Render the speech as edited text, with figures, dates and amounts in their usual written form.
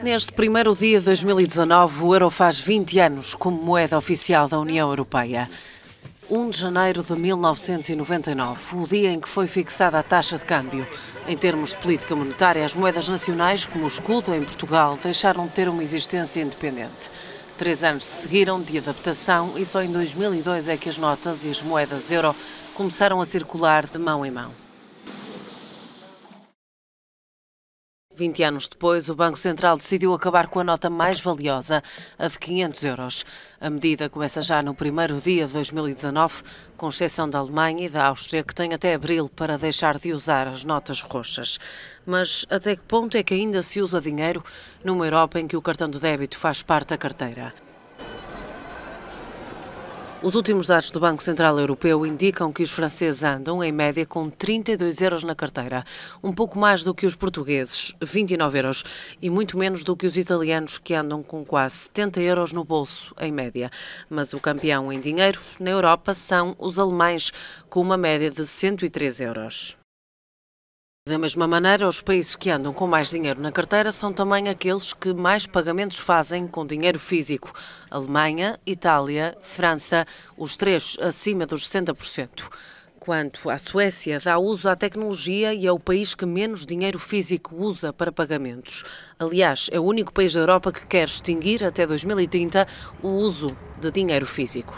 Neste primeiro dia de 2019, o euro faz 20 anos como moeda oficial da União Europeia. 1 de janeiro de 1999, o dia em que foi fixada a taxa de câmbio. Em termos de política monetária, as moedas nacionais, como o escudo em Portugal, deixaram de ter uma existência independente. 3 anos se seguiram de adaptação e só em 2002 é que as notas e as moedas euro começaram a circular de mão em mão. 20 anos depois, o Banco Central decidiu acabar com a nota mais valiosa, a de 500 euros. A medida começa já no primeiro dia de 2019, com exceção da Alemanha e da Áustria, que têm até abril para deixar de usar as notas roxas. Mas até que ponto é que ainda se usa dinheiro numa Europa em que o cartão de débito faz parte da carteira? Os últimos dados do Banco Central Europeu indicam que os franceses andam, em média, com 32 euros na carteira, um pouco mais do que os portugueses, 29 euros, e muito menos do que os italianos, que andam com quase 70 euros no bolso, em média. Mas o campeão em dinheiro, na Europa, são os alemães, com uma média de 103 euros. Da mesma maneira, os países que andam com mais dinheiro na carteira são também aqueles que mais pagamentos fazem com dinheiro físico. Alemanha, Itália, França, os três acima dos 60%. Quanto à Suécia, dá uso à tecnologia e é o país que menos dinheiro físico usa para pagamentos. Aliás, é o único país da Europa que quer extinguir até 2030 o uso de dinheiro físico.